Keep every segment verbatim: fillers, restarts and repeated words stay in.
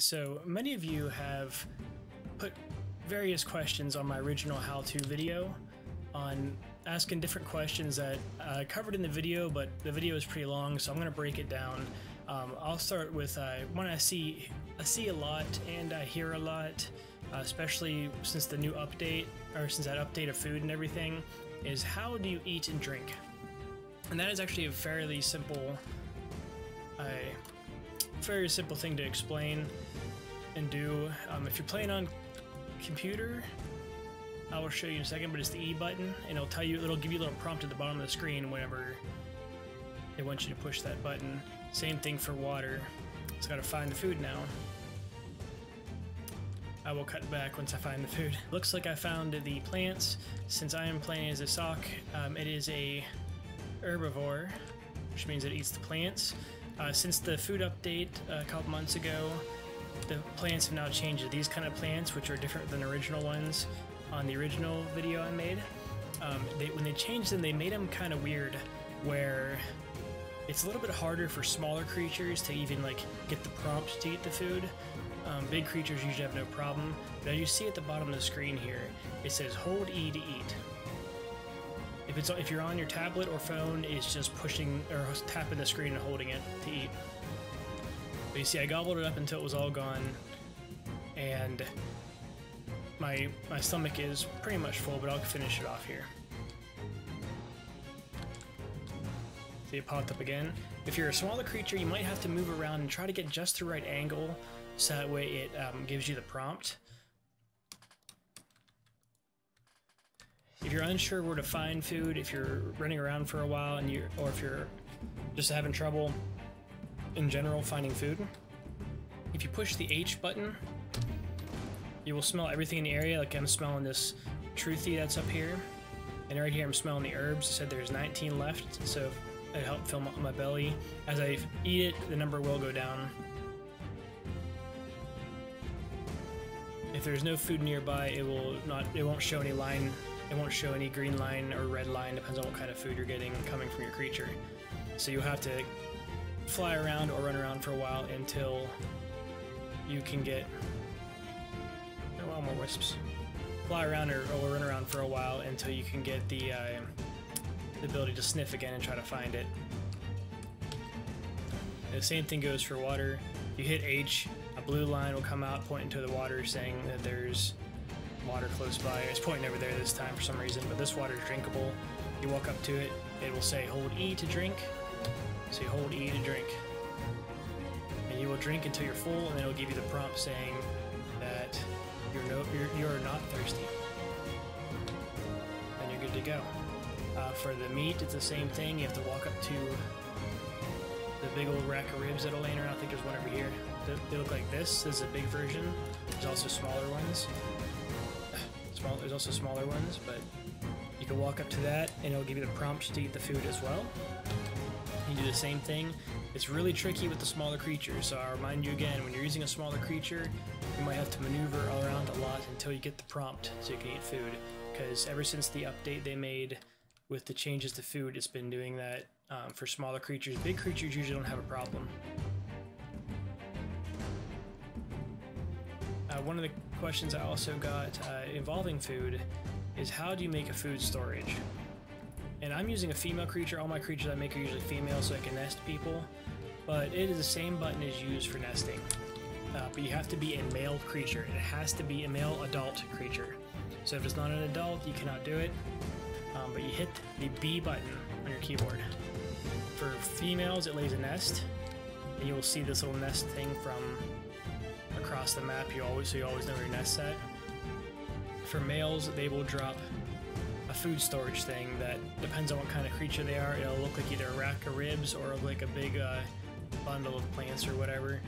So many of you have put various questions on my original how-to video on asking different questions that I uh, covered in the video, but the video is pretty long, so I'm going to break it down. Um, I'll start with uh, one I see, I see a lot and I hear a lot, uh, especially since the new update, or since that update of food and everything, is how do you eat and drink? And that is actually a fairly simple, uh, very simple thing to explain and do. Um, if you're playing on computer, I will show you in a second, but it's the E button, and it'll tell you, it'll give you a little prompt at the bottom of the screen whenever they want you to push that button. Same thing for water. It's got to find the food now. I will cut back once I find the food. Looks like I found the plants. Since I am playing as a sock, um, it is a herbivore, which means it eats the plants. Uh, since the food update a couple months ago, the plants have now changed to these kind of plants, which are different than original ones. On the original video I made, um, they, when they changed them, they made them kind of weird, where it's a little bit harder for smaller creatures to even like get the prompt to eat the food. Um, big creatures usually have no problem. Now you see at the bottom of the screen here, it says hold E to eat. If it's if you're on your tablet or phone, it's just pushing or tapping the screen and holding it to eat. But you see, I gobbled it up until it was all gone, and my my stomach is pretty much full, but I'll finish it off here. See, it popped up again. If you're a smaller creature, you might have to move around and try to get just the right angle, so that way it um, gives you the prompt. If you're unsure where to find food, if you're running around for a while, and you or if you're just having trouble in general finding food, if you push the H button, you will smell everything in the area. Like I'm smelling this truthy that's up here, and right here I'm smelling the herbs. It said there's nineteen left, so it helped fill my, my belly. As I eat it, the number will go down. If there's no food nearby, it will not. It won't show any line. It won't show any green line or red line. Depends on what kind of food you're getting coming from your creature. So you'll have to fly around or run around for a while until you can get. Well, more wisps. Fly around or, or run around for a while until you can get the, uh, the ability to sniff again and try to find it. And the same thing goes for water. You hit H, a blue line will come out pointing to the water saying that there's water close by. It's pointing over there this time for some reason, but this water is drinkable. You walk up to it, it will say hold E to drink. So you hold E to drink. And you will drink until you're full, and then it will give you the prompt saying that You're, no, you're, you're not thirsty, and you're good to go. Uh, for the meat, it's the same thing. You have to walk up to the big old rack of ribs that'll land around. I think there's one over here. They, they look like this. This is a big version. There's also smaller ones. Small, there's also smaller ones, but you can walk up to that, and it'll give you the prompt to eat the food as well. You do the same thing. It's really tricky with the smaller creatures, so I'll remind you again, when you're using a smaller creature, you might have to maneuver around a lot until you get the prompt so you can eat food, because ever since the update they made with the changes to food, it's been doing that um, for smaller creatures. Big creatures usually don't have a problem. Uh, one of the questions I also got uh, involving food is how do you make a food storage? And I'm using a female creature. All my creatures I make are usually female so I can nest people, but it is the same button as used for nesting. Uh, but you have to be a male creature. It has to be a male adult creature. So if it's not an adult, you cannot do it. Um, but you hit the B button on your keyboard. For females, it lays a nest, and you will see this little nest thing from across the map. You always so you always know where your nest's at. For males, they will drop a food storage thing that depends on what kind of creature they are. It'll look like either a rack of ribs or like a big uh, bundle of plants or whatever.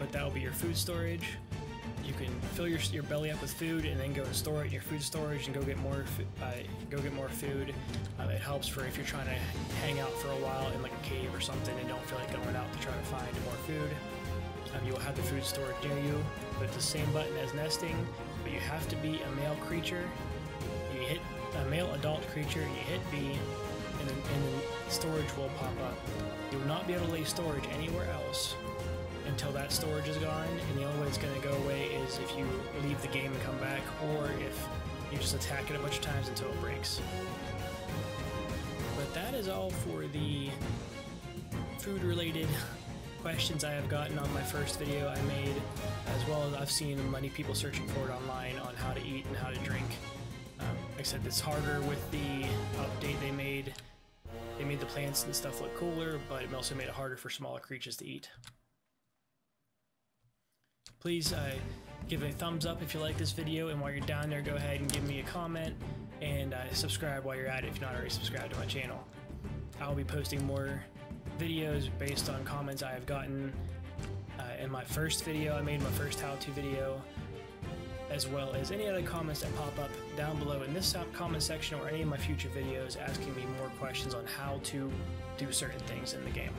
But that'll be your food storage. You can fill your your belly up with food and then go and store it in your food storage and go get more uh, go get more food. Uh, it helps for if you're trying to hang out for a while in like a cave or something and don't feel like going out to try to find more food. Um, you will have the food storage near you, but it's the same button as nesting. But you have to be a male creature. You hit a male adult creature. You hit B, and then, and then storage will pop up. You will not be able to lay storage anywhere else until that storage is gone, and the only way it's going to go away is if you leave the game and come back, or if you just attack it a bunch of times until it breaks. But that is all for the food-related questions I have gotten on my first video I made, as well as I've seen many people searching for it online on how to eat and how to drink. Um, like I said, it's harder with the update they made. They made the plants and stuff look cooler, but it also made it harder for smaller creatures to eat. Please uh, give it a thumbs up if you like this video, and while you're down there, go ahead and give me a comment, and uh, subscribe while you're at it if you're not already subscribed to my channel. I'll be posting more videos based on comments I have gotten uh, in my first video. I made my first how-to video, as well as any other comments that pop up down below in this comment section or any of my future videos asking me more questions on how to do certain things in the game.